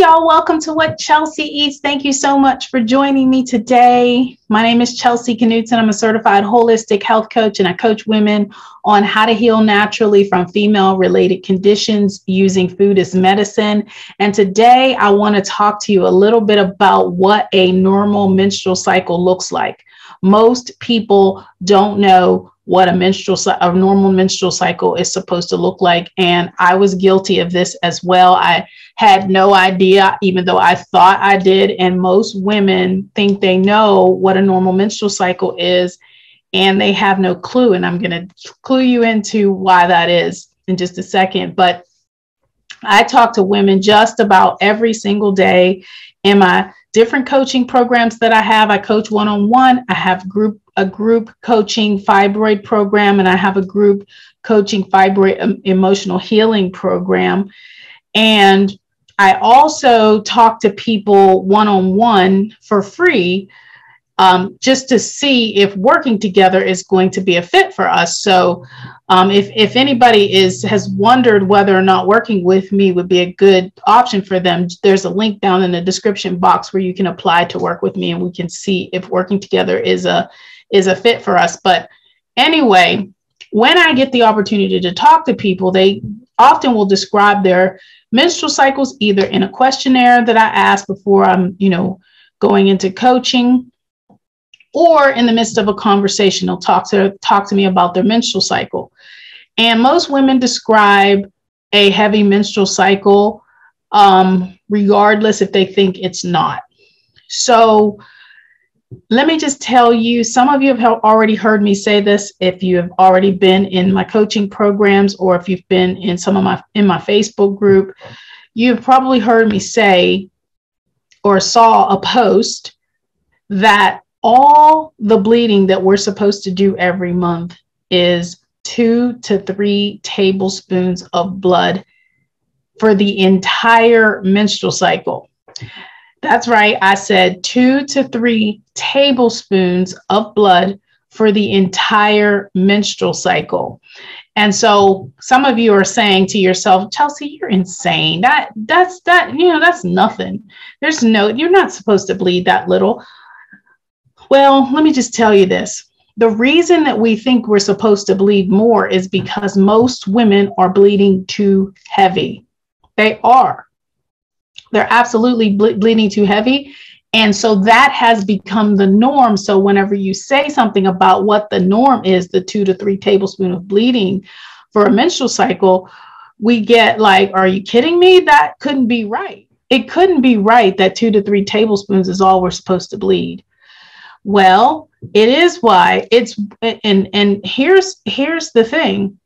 Hey y'all, welcome to What Chelsea Eats. Thank you so much for joining me today. My name is Chelsea Knutson. I'm a certified holistic health coach, and I coach women on how to heal naturally from female-related conditions using food as medicine. And today I want to talk to you a little bit about what a normal menstrual cycle looks like. Most people don't know what a normal menstrual cycle is supposed to look like. And I was guilty of this as well. I had no idea, even though I thought I did. And most women think they know what a normal menstrual cycle is, and they have no clue. And I'm going to clue you into why that is in just a second. But I talk to women just about every single day in my different coaching programs that I have. I coach one-on-one. I have a group coaching fibroid program, and I have a group coaching fibroid emotional healing program. And I also talk to people one-on-one for free, just to see if working together is going to be a fit for us. So if anybody has wondered whether or not working with me would be a good option for them, there's a link down in the description box where you can apply to work with me, and we can see if working together is a fit for us. But anyway, when I get the opportunity to talk to people, they often will describe their menstrual cycles either in a questionnaire that I ask before I'm, going into coaching, or in the midst of a conversation, they'll talk to me about their menstrual cycle. And most women describe a heavy menstrual cycle, regardless if they think it's not. So let me just tell you, some of you have already heard me say this if you have already been in my coaching programs, or if you've been in my Facebook group. You've probably heard me say or saw a post that all the bleeding that we're supposed to do every month is 2 to 3 tablespoons of blood for the entire menstrual cycle. That's right. I said 2 to 3 tablespoons of blood for the entire menstrual cycle. And so some of you are saying to yourself, Chelsea, you're insane. That's nothing. You're not supposed to bleed that little. Well, let me just tell you this. The reason that we think we're supposed to bleed more is because most women are bleeding too heavy. They are. They're absolutely bleeding too heavy. And so that has become the norm. So whenever you say something about what the norm is, the 2 to 3 tablespoons of bleeding for a menstrual cycle, we get like, are you kidding me? That couldn't be right. It couldn't be right that 2 to 3 tablespoons is all we're supposed to bleed. Well, it is why it's, and here's the thing.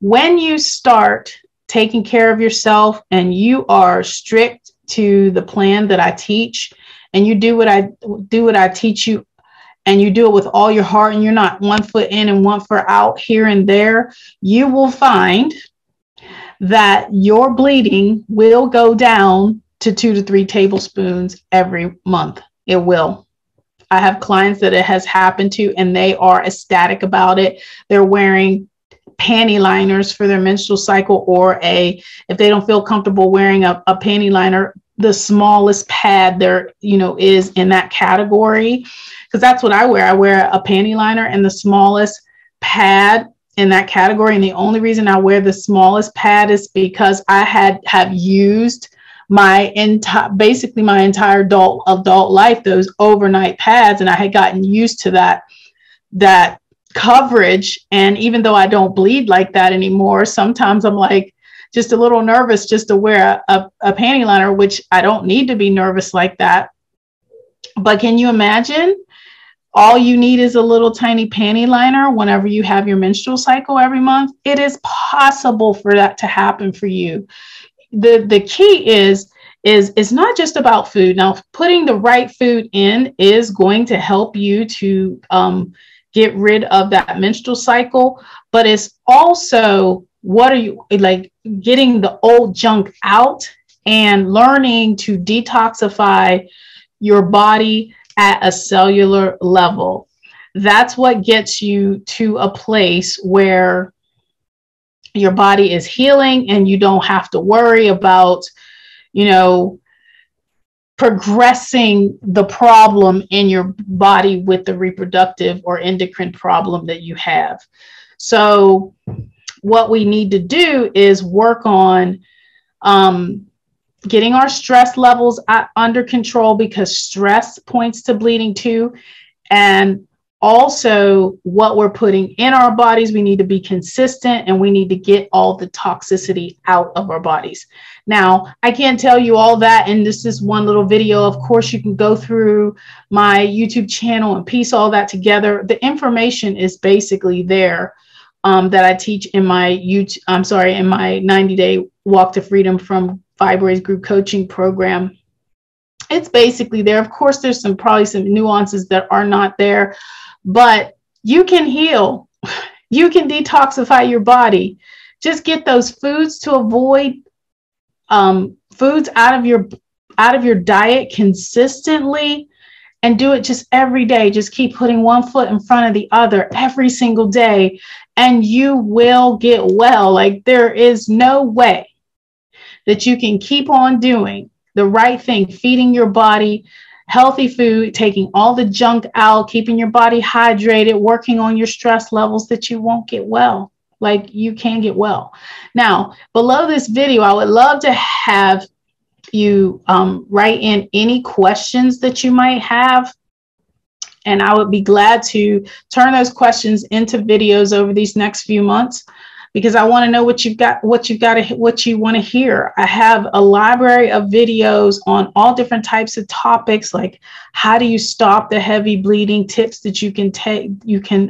When you start taking care of yourself and you are strict to the plan that I teach, and you do what I teach you, and you do it with all your heart, and you're not one foot in and one foot out here and there, you will find that your bleeding will go down to 2 to 3 tablespoons every month. It will. I have clients that it has happened to, and they are ecstatic about it. They're wearing panty liners for their menstrual cycle, or if they don't feel comfortable wearing a panty liner, the smallest pad there, is in that category. Because that's what I wear. I wear a panty liner and the smallest pad in that category. And the only reason I wear the smallest pad is because I have used my entire adult life, those overnight pads. And I had gotten used to that coverage. And even though I don't bleed like that anymore, sometimes I'm like just a little nervous just to wear a panty liner, which I don't need to be nervous like that. But can you imagine? All you need is a little tiny panty liner whenever you have your menstrual cycle every month. It is possible for that to happen for you. The key is it's not just about food. Now, putting the right food in is going to help you to get rid of that menstrual cycle, but it's also getting the old junk out and learning to detoxify your body at a cellular level. That's what gets you to a place where your body is healing and you don't have to worry about you know, progressing the problem in your body with the reproductive or endocrine problem that you have. So what we need to do is work on getting our stress levels under control, because stress points to bleeding too. And also what we're putting in our bodies, we need to be consistent, and we need to get all the toxicity out of our bodies. Now, I can't tell you all that in this one little video. Of course, you can go through my YouTube channel and piece all that together. The information is basically there that I teach in my in my 90 Day Walk to Freedom from Fibroids group coaching program. It's basically there. Of course, there's some probably some nuances that are not there, but you can heal. You can detoxify your body. Just get those foods to avoid, foods out of your diet consistently, and do it just every day. Just keep putting one foot in front of the other every single day, and you will get well. Like, there is no way that you can keep on doing the right thing, feeding your body healthy food, taking all the junk out, keeping your body hydrated, working on your stress levels, that you won't get well. Like, you can get well. Now, below this video, I would love to have you write in any questions that you might have. And I would be glad to turn those questions into videos over these next few months, because I want to know what you want to hear. I have a library of videos on all different types of topics, like how do you stop the heavy bleeding, tips that you can take, you can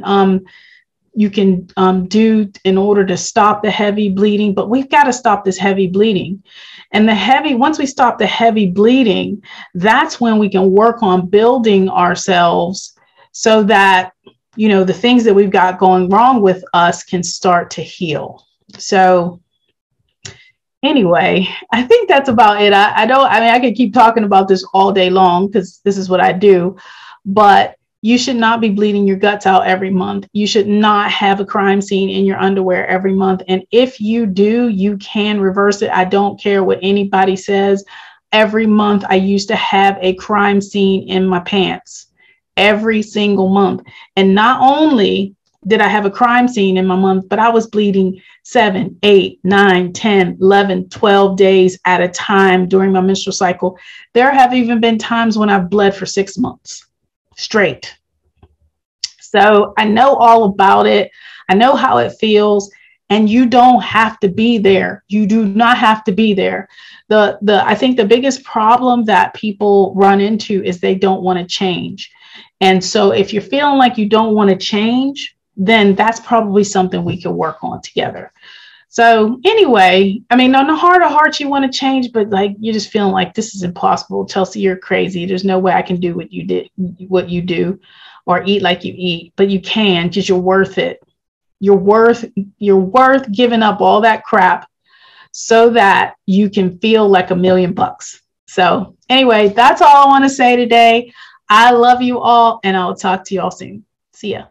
do in order to stop the heavy bleeding. But we've got to stop this heavy bleeding, and once we stop the heavy bleeding, that's when we can work on building ourselves so that, you know, the things that we've got going wrong with us can start to heal. So anyway, I think that's about it. I mean, I could keep talking about this all day long, because this is what I do, but you should not be bleeding your guts out every month. You should not have a crime scene in your underwear every month. And if you do, you can reverse it. I don't care what anybody says. Every month, I used to have a crime scene in my pants. Every single month. And not only did I have a crime scene in my month, but I was bleeding 7, 8, 9, 10, 11, 12 days at a time during my menstrual cycle. There have even been times when I've bled for 6 months straight. So I know all about it. I know how it feels. And you don't have to be there. You do not have to be there. I think the biggest problem that people run into is they don't want to change. And so if you're feeling like you don't want to change, then that's probably something we can work on together. So anyway, I mean, on the heart of hearts, you want to change, but like, you're just feeling like this is impossible. Chelsea, you're crazy. There's no way I can do what you do or eat like you eat, but you can, because you're worth it. You're worth giving up all that crap so that you can feel like $1,000,000. So anyway, that's all I want to say today. I love you all, and I'll talk to you all soon. See ya.